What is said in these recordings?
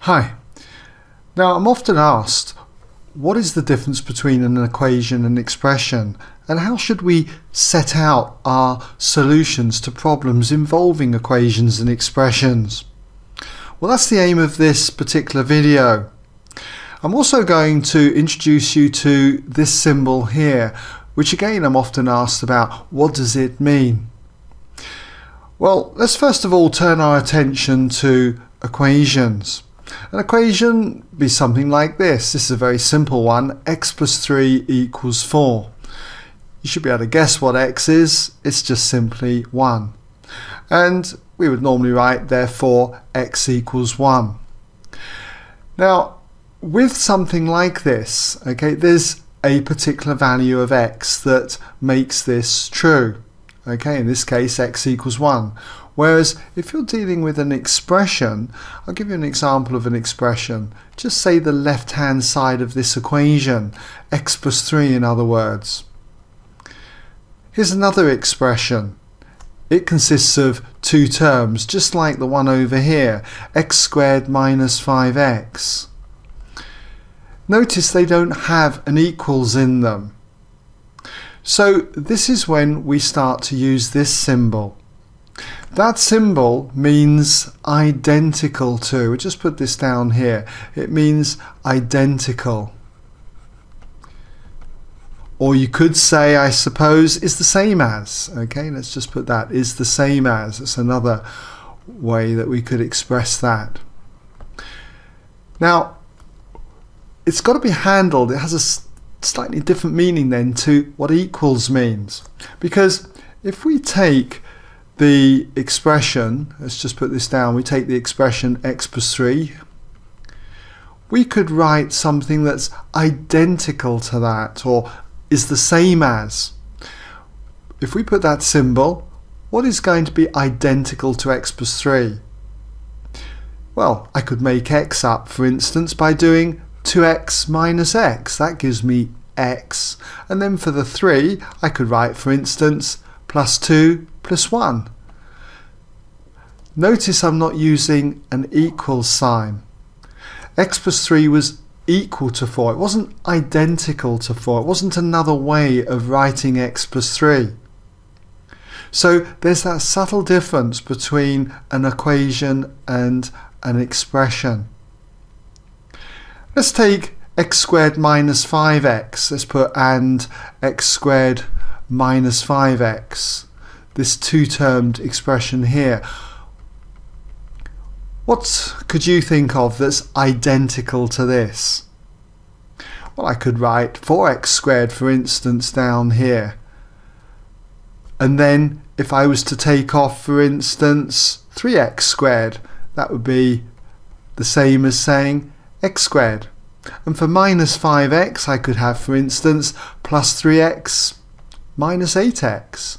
Hi. Now, I'm often asked, what is the difference between an equation and expression, and how should we set out our solutions to problems involving equations and expressions? Well, that's the aim of this particular video. I'm also going to introduce you to this symbol here, which again I'm often asked about, what does it mean? Well, let's first of all turn our attention to equations. An equation would be something like this. This is a very simple one. X plus 3 equals 4. You should be able to guess what x is. It's just simply 1. And we would normally write, therefore, x equals 1. Now, with something like this, okay, there's a particular value of x that makes this true. Okay, in this case, x equals 1. Whereas if you're dealing with an expression, I'll give you an example of an expression. Just say the left-hand side of this equation, x plus 3 in other words. Here's another expression. It consists of two terms, just like the one over here, x squared minus 5x. Notice they don't have an equals in them. So this is when we start to use this symbol. That symbol means identical to. We'll just put this down here. It means identical. Or you could say, I suppose, is the same as. Okay, let's just put that, is the same as. It's another way that we could express that. Now, it's got to be handled. It has a slightly different meaning then to what equals means. Because if we take the expression, let's just put this down, we take the expression x plus 3, we could write something that's identical to that, or is the same as. If we put that symbol, what is going to be identical to x plus 3? Well, I could make x up, for instance, by doing 2x minus x. That gives me x. And then for the 3, I could write, for instance, plus 2 plus 1. Notice I'm not using an equal sign. X plus 3 was equal to 4. It wasn't identical to 4. It wasn't another way of writing x plus 3. So there's that subtle difference between an equation and an expression. Let's take x squared minus 5x. Let's put and x squared minus 5x. This two-termed expression here. What could you think of that's identical to this? Well, I could write 4x squared, for instance, down here. And then if I was to take off, for instance, 3x squared, that would be the same as saying x squared. And for minus 5x, I could have, for instance, plus 3x minus 8x.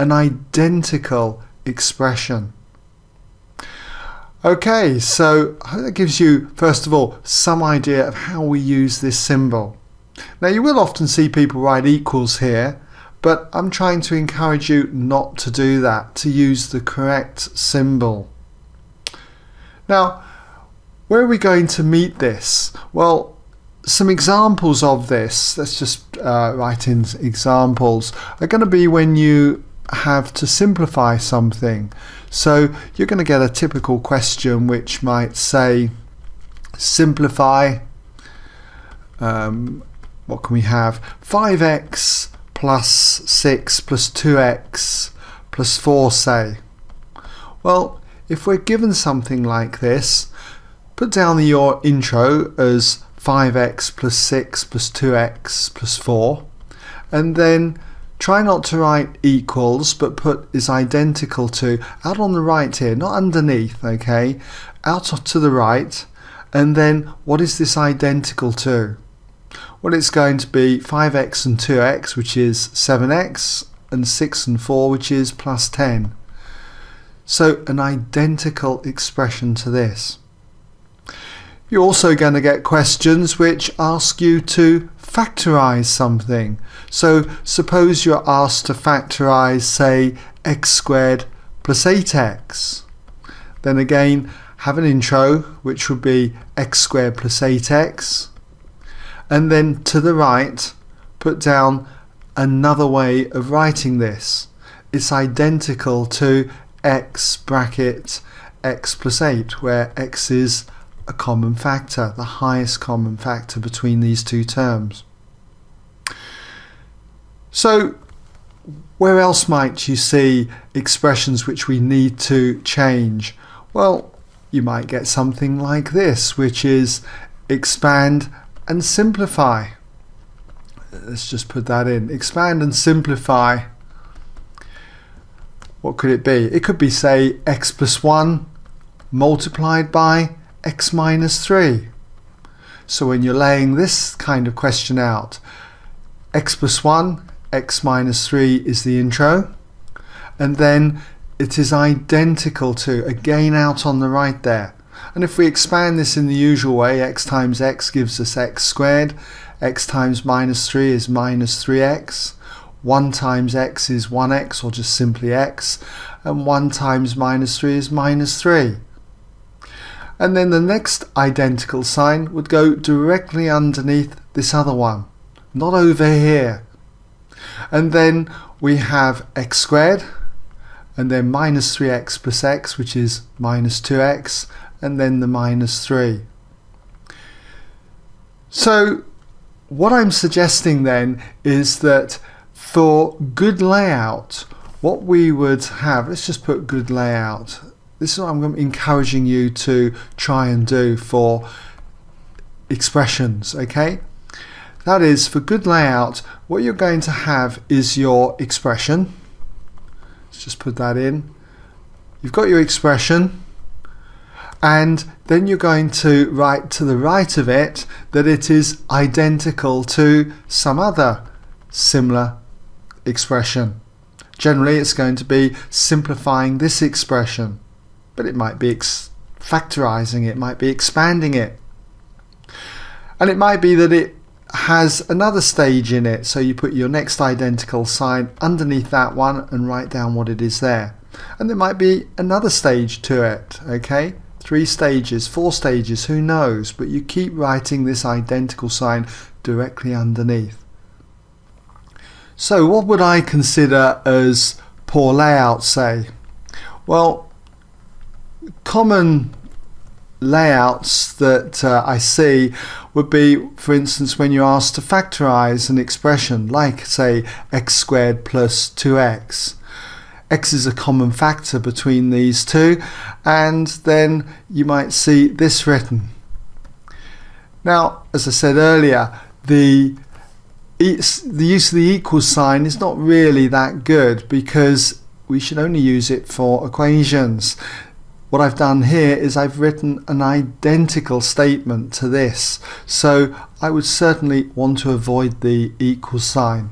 An identical expression. Okay, so I hope that gives you, first of all, some idea of how we use this symbol. Now, you will often see people write equals here, but I'm trying to encourage you not to do that, to use the correct symbol. Now, where are we going to meet this? Well, some examples of this, let's just write in examples, are going to be when you have to simplify something. So you're going to get a typical question which might say, simplify, what can we have? 5x plus 6 plus 2x plus 4, say. Well, if we're given something like this, put down your intro as 5x plus 6 plus 2x plus 4, and then try not to write equals, but put is identical to out on the right here, not underneath, okay, out to the right. And then what is this identical to? Well, it's going to be 5x and 2x, which is 7x, and 6 and 4, which is plus 10. So an identical expression to this. You're also going to get questions which ask you to factorize something. So suppose you're asked to factorize, say, x squared plus 8x. Then again, have an intro, which would be x squared plus 8x, and then to the right put down another way of writing this. It's identical to x bracket x plus 8, where x is a common factor, the highest common factor between these two terms. So where else might you see expressions which we need to change? Well, you might get something like this, which is expand and simplify. Let's just put that in. Expand and simplify. What could it be? It could be, say, x plus 1 multiplied by x minus 3. So when you're laying this kind of question out, x plus 1, x minus 3 is the intro, and then it is identical to, again out on the right there. And if we expand this in the usual way, x times x gives us x squared, x times minus 3 is minus 3x, 1 times x is 1x, or just simply x, and 1 times minus 3 is minus 3. And then the next identical sign would go directly underneath this other one, not over here. And then we have x squared, and then minus 3x plus x, which is minus 2x, and then the minus 3. So what I'm suggesting then is that for good layout, what we would have, let's just put good layout. This is what I'm encouraging you to try and do for expressions, okay? That is, for good layout, what you're going to have is your expression. Let's just put that in. You've got your expression, and then you're going to write to the right of it that it is identical to some other similar expression. Generally it's going to be simplifying this expression, but it might be factorizing it, might be expanding it, and it might be that it has another stage in it, so you put your next identical sign underneath that one and write down what it is there, and there might be another stage to it, okay? 3 stages, 4 stages, who knows, but you keep writing this identical sign directly underneath. So what would I consider as poor layout, say? Well, common layouts that I see would be, for instance, when you're asked to factorize an expression like, say, x squared plus 2x. X is a common factor between these two, and then you might see this written. Now, as I said earlier, the use of the equal sign is not really that good, because we should only use it for equations. What I've done here is I've written an identical statement to this, so I would certainly want to avoid the equal sign.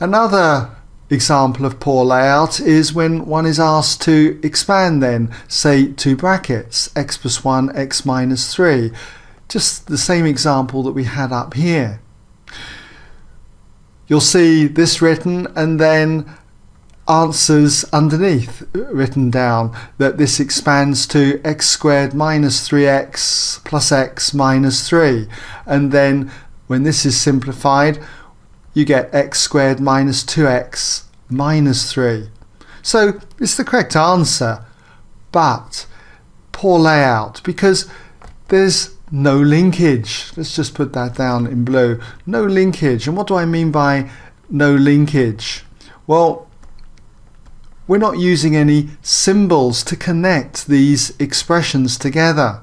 Another example of poor layout is when one is asked to expand, then, say, two brackets, x plus 1, x minus 3, just the same example that we had up here. You'll see this written, and then answers underneath written down, that this expands to x squared minus 3x plus x minus 3, and then when this is simplified you get x squared minus 2x minus 3. So it's the correct answer, but poor layout, because there's no linkage. Let's just put that down in blue. No linkage. And what do I mean by no linkage? Well, we're not using any symbols to connect these expressions together.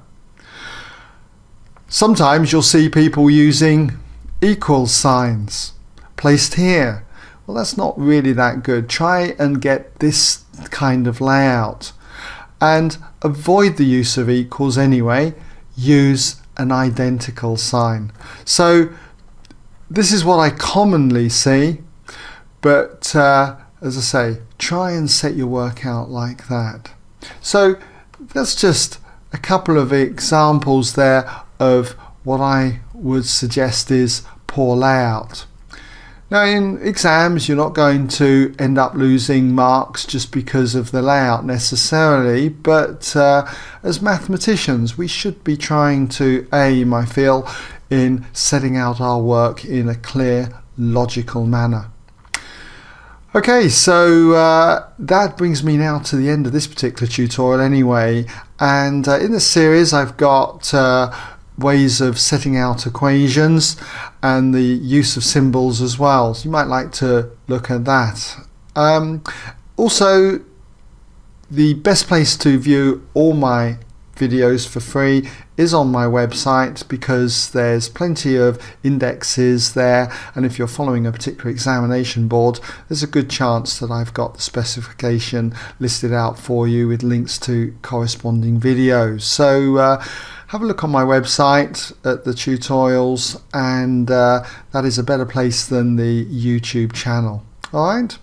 Sometimes you'll see people using equal signs placed here. Well, that's not really that good. Try and get this kind of layout, and avoid the use of equals anyway. Use an identical sign. So this is what I commonly see, but as I say, try and set your work out like that. So that's just a couple of examples there of what I would suggest is poor layout. Now in exams you're not going to end up losing marks just because of the layout necessarily, but as mathematicians we should be trying to aim, I feel, in setting out our work in a clear, logical manner. Okay, so that brings me now to the end of this particular tutorial anyway, and in this series I've got ways of setting out equations and the use of symbols as well, so you might like to look at that. Also, the best place to view all my videos for free is on my website, because there's plenty of indexes there, and if you're following a particular examination board there's a good chance that I've got the specification listed out for you with links to corresponding videos. So have a look on my website at the tutorials, and that is a better place than the YouTube channel. Alright?